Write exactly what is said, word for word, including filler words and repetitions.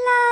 La.